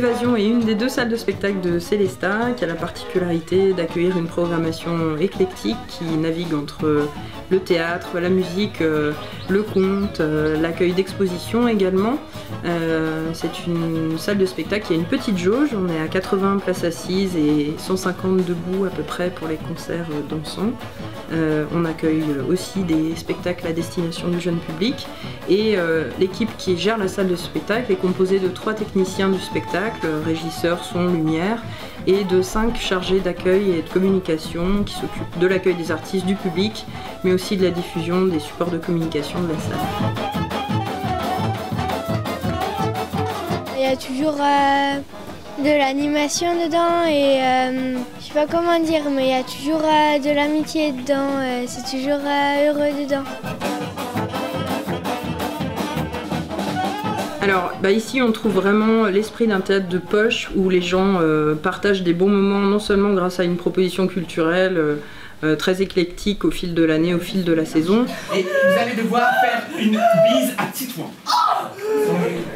L'Évasion est une des deux salles de spectacle de Sélestat qui a la particularité d'accueillir une programmation éclectique qui navigue entre le théâtre, la musique, le conte, l'accueil d'expositions également. C'est une salle de spectacle qui a une petite jauge, on est à 80 places assises et 150 debout à peu près pour les concerts dansants. On accueille aussi des spectacles à destination du jeune public et l'équipe qui gère la salle de spectacle est composée de 3 techniciens du spectacle, régisseurs, son, lumière, et de 5 chargés d'accueil et de communication qui s'occupent de l'accueil des artistes, du public, mais aussi de la diffusion des supports de communication de la salle. Il y a toujours de l'animation dedans et je sais pas comment dire, mais il y a toujours de l'amitié dedans, c'est toujours heureux dedans. Alors ici on trouve vraiment l'esprit d'un théâtre de poche où les gens partagent des bons moments, non seulement grâce à une proposition culturelle très éclectique au fil de l'année, au fil de la saison. Et vous allez devoir faire une bise à Titouan.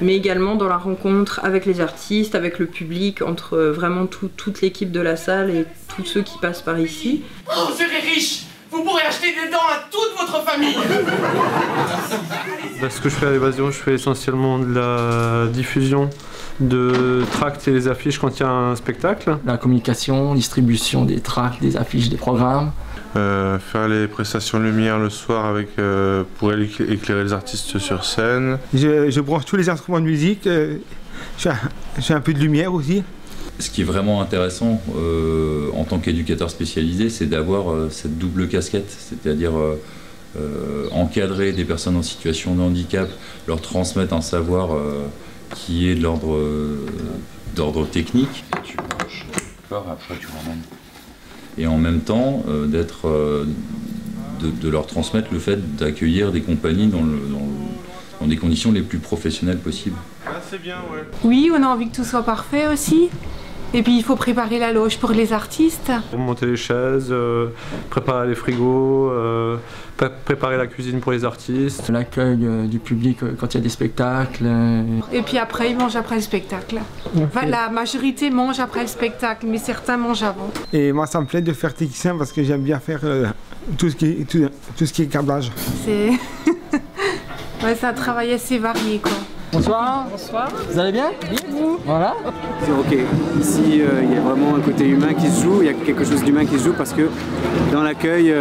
Mais également dans la rencontre avec les artistes, avec le public, entre vraiment toute l'équipe de la salle et tous ceux qui passent par ici. Oh, vous serez riche! Vous pourrez acheter des dents à toute votre famille. Ce que je fais à l'Évasion, je fais essentiellement de la diffusion de tracts et des affiches quand il y a un spectacle. La communication, distribution des tracts, des affiches, des programmes. Faire les prestations lumière le soir avec, pour éclairer les artistes sur scène. Je branche tous les instruments de musique, j'ai un peu de lumière aussi. Ce qui est vraiment intéressant en tant qu'éducateur spécialisé, c'est d'avoir cette double casquette, c'est-à-dire encadrer des personnes en situation de handicap, leur transmettre un savoir qui est de l'ordre technique. Et tu branches le corps, après tu l'emmènes. Et en même temps, de leur transmettre le fait d'accueillir des compagnies dans des conditions les plus professionnelles possibles. Ah, c'est bien, ouais. Oui, on a envie que tout soit parfait aussi. Et puis il faut préparer la loge pour les artistes. Monter les chaises, préparer les frigos, préparer la cuisine pour les artistes. L'accueil du public quand il y a des spectacles. Et puis après ils mangent après le spectacle. Okay. Enfin, la majorité mange après le spectacle, mais certains mangent avant. Et moi ça me plaît de faire technicien parce que j'aime bien faire tout ce qui est câblage. C'est ouais, c'est un travail assez varié quoi. Bonsoir. Bonsoir. Vous allez bien? Bien, vous? Voilà. C'est ok. Ici, il y a vraiment un côté humain qui se joue, il y a quelque chose d'humain qui se joue parce que dans l'accueil,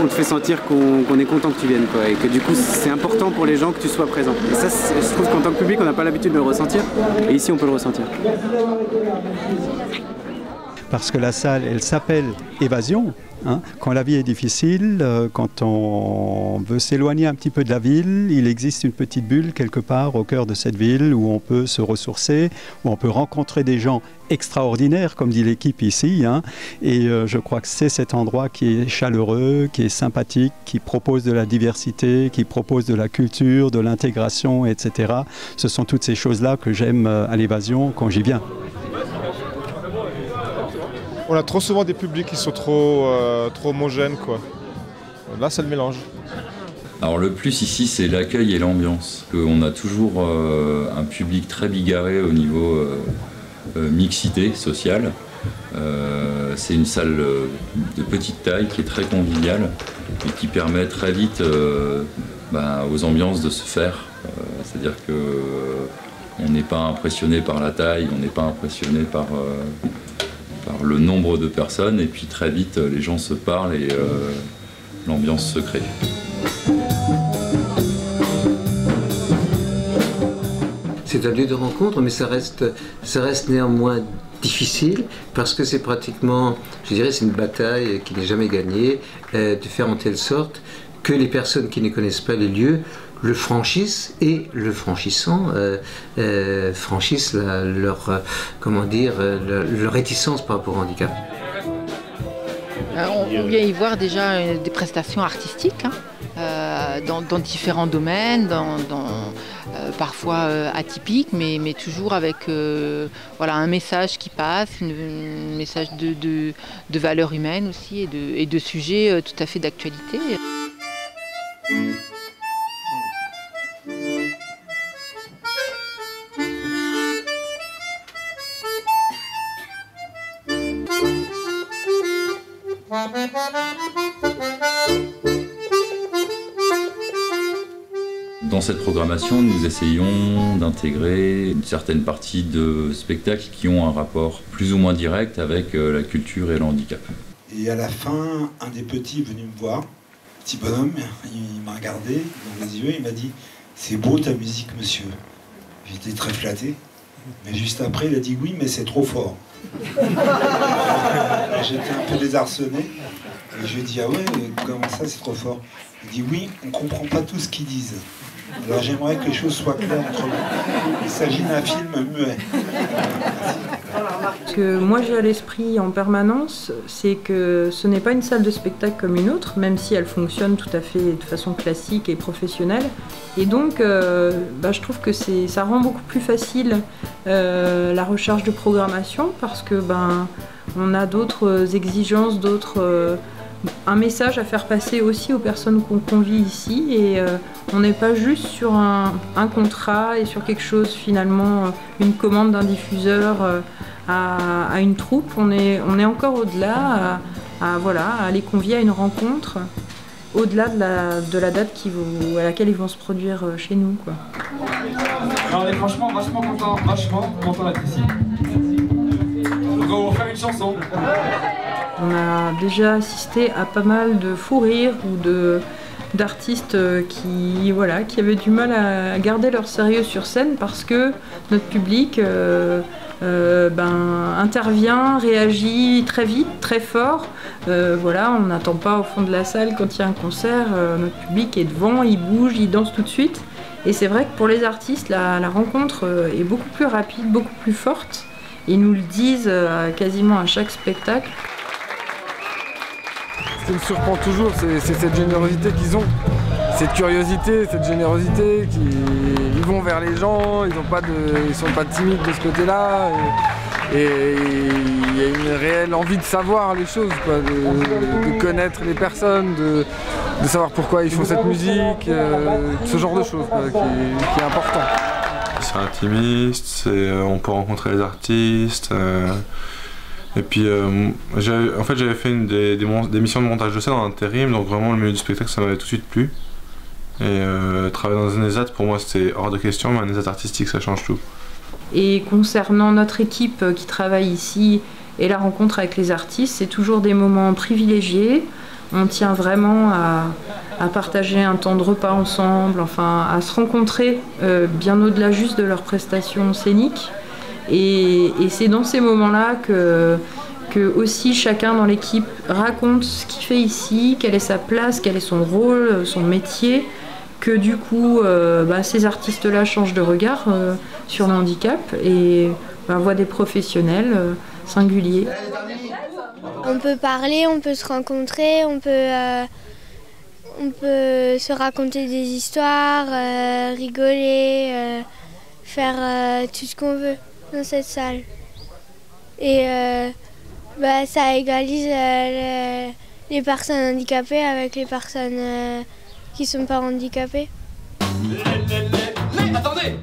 on te fait sentir qu'on est content que tu viennes, quoi, et que du coup, c'est important pour les gens que tu sois présent. Et ça, je trouve qu'en tant que public, on n'a pas l'habitude de le ressentir, et ici, on peut le ressentir. Parce que la salle, elle s'appelle Évasion. Hein. Quand la vie est difficile, quand on veut s'éloigner un petit peu de la ville, il existe une petite bulle quelque part au cœur de cette ville où on peut se ressourcer, où on peut rencontrer des gens extraordinaires, comme dit l'équipe ici. Hein. Et je crois que c'est cet endroit qui est chaleureux, qui est sympathique, qui propose de la diversité, qui propose de la culture, de l'intégration, etc. Ce sont toutes ces choses-là que j'aime à l'Évasion quand j'y viens. On a trop souvent des publics qui sont trop homogènes, quoi. Là, c'est le mélange. Alors le plus ici, c'est l'accueil et l'ambiance. On a toujours un public très bigarré au niveau mixité sociale. C'est une salle de petite taille qui est très conviviale et qui permet très vite aux ambiances de se faire. C'est-à-dire que on n'est pas impressionné par la taille, on n'est pas impressionné par le nombre de personnes, et puis très vite les gens se parlent et l'ambiance se crée. C'est un lieu de rencontre, mais ça reste néanmoins difficile parce que c'est pratiquement, je dirais, c'est une bataille qui n'est jamais gagnée, de faire en telle sorte que les personnes qui ne connaissent pas les lieux le franchissent et le franchissant franchissent leur réticence par rapport au handicap. On vient y voir déjà des prestations artistiques hein, dans différents domaines, parfois atypiques, mais toujours avec un message qui passe, un message de valeur humaine aussi et de sujets tout à fait d'actualité. Dans cette programmation, nous essayons d'intégrer une certaine partie de spectacles qui ont un rapport plus ou moins direct avec la culture et le handicap. Et à la fin, un des petits est venu me voir, petit bonhomme, il m'a regardé dans les yeux, il m'a dit « C'est beau ta musique, monsieur ». J'étais très flatté, mais juste après, il a dit « Oui, mais c'est trop fort ». J'étais un peu désarçonné. Et je lui ai dit « Ah ouais, comment ça, c'est trop fort ?» Il dit « Oui, on ne comprend pas tout ce qu'ils disent. Alors j'aimerais que les choses soient claires entre nous. Il s'agit d'un film muet. » Ce que moi j'ai à l'esprit en permanence, c'est que ce n'est pas une salle de spectacle comme une autre, même si elle fonctionne tout à fait de façon classique et professionnelle. Et donc je trouve que ça rend beaucoup plus facile la recherche de programmation, parce que on a d'autres exigences, un message à faire passer aussi aux personnes qu'on convie ici, et on n'est pas juste sur un contrat et sur quelque chose, finalement une commande d'un diffuseur à une troupe. On est encore au-delà, à les convier à une rencontre au-delà de la date à laquelle ils vont se produire chez nous, quoi. Alors, on est franchement vachement contents d'être ici. Donc on va vous faire une chanson. On a déjà assisté à pas mal de fous rires ou d'artistes qui avaient du mal à garder leur sérieux sur scène, parce que notre public intervient, réagit très vite, très fort. On n'attend pas au fond de la salle quand il y a un concert. Notre public est devant, il bouge, il danse tout de suite. Et c'est vrai que pour les artistes, la rencontre est beaucoup plus rapide, beaucoup plus forte. Ils nous le disent quasiment à chaque spectacle. Ce qui me surprend toujours, c'est cette générosité qu'ils ont, cette curiosité, cette générosité, ils vont vers les gens, ils sont pas timides de ce côté-là, et il y a une réelle envie de savoir les choses, quoi, de connaître les personnes, de savoir pourquoi ils font cette musique, ce genre de choses, quoi, qui est important. C'est intimiste, on peut rencontrer les artistes. Et puis, j'avais fait des missions de montage de scène en intérim, donc vraiment le milieu du spectacle, ça m'avait tout de suite plu. Et travailler dans un ESAT, pour moi, c'était hors de question, mais un ESAT artistique, ça change tout. Et concernant notre équipe qui travaille ici et la rencontre avec les artistes, c'est toujours des moments privilégiés. On tient vraiment à partager un temps de repas ensemble, enfin, à se rencontrer bien au-delà juste de leurs prestations scéniques. Et c'est dans ces moments-là que aussi chacun dans l'équipe raconte ce qu'il fait ici, quelle est sa place, quel est son rôle, son métier, que du coup ces artistes-là changent de regard sur le handicap et voient des professionnels singuliers. On peut parler, on peut se rencontrer, on peut se raconter des histoires, rigoler, faire tout ce qu'on veut dans cette salle, et ça égalise les personnes handicapées avec les personnes qui ne sont pas handicapées. Attendez!